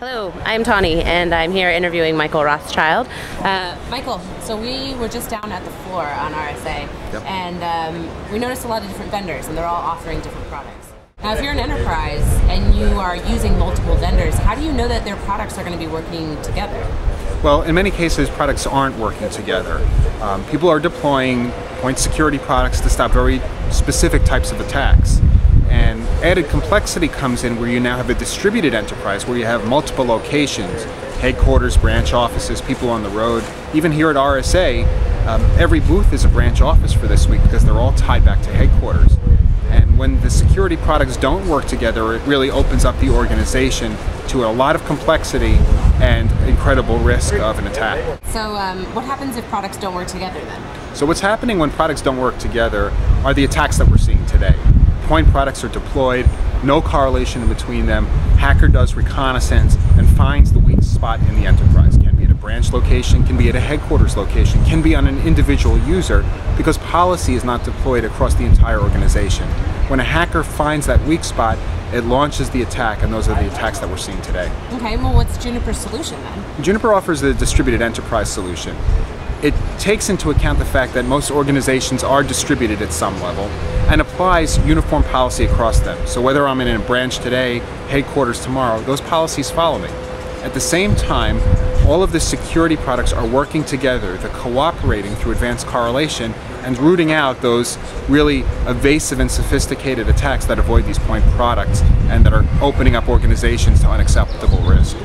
Hello, I'm Tawny, and I'm here interviewing Michael Rothschild. Michael, so we were just down at the floor on RSA, yep. And we noticed a lot of different vendors, and they're all offering different products. Now, if you're an enterprise and you are using multiple vendors, how do you know that their products are going to be working together? Well, in many cases, products aren't working together. People are deploying point security products to stop very specific types of attacks. And added complexity comes in where you now have a distributed enterprise where you have multiple locations, headquarters, branch offices, people on the road. Even here at RSA, every booth is a branch office for this week because they're all tied back to headquarters. And when the security products don't work together, it really opens up the organization to a lot of complexity and incredible risk of an attack. So what happens if products don't work together then? So what's happening when products don't work together are the attacks that we're seeing today. Point products are deployed, no correlation between them. Hacker does reconnaissance and finds the weak spot in the enterprise. Can be at a branch location, can be at a headquarters location, can be on an individual user, because policy is not deployed across the entire organization. When a hacker finds that weak spot, it launches the attack, and those are the attacks that we're seeing today. Okay, well, what's Juniper's solution then? Juniper offers a distributed enterprise solution. It takes into account the fact that most organizations are distributed at some level and applies uniform policy across them. So whether I'm in a branch today, headquarters tomorrow, those policies follow me. At the same time, all of the security products are working together. They're cooperating through advanced correlation and rooting out those really evasive and sophisticated attacks that avoid these point products and that are opening up organizations to unacceptable risk.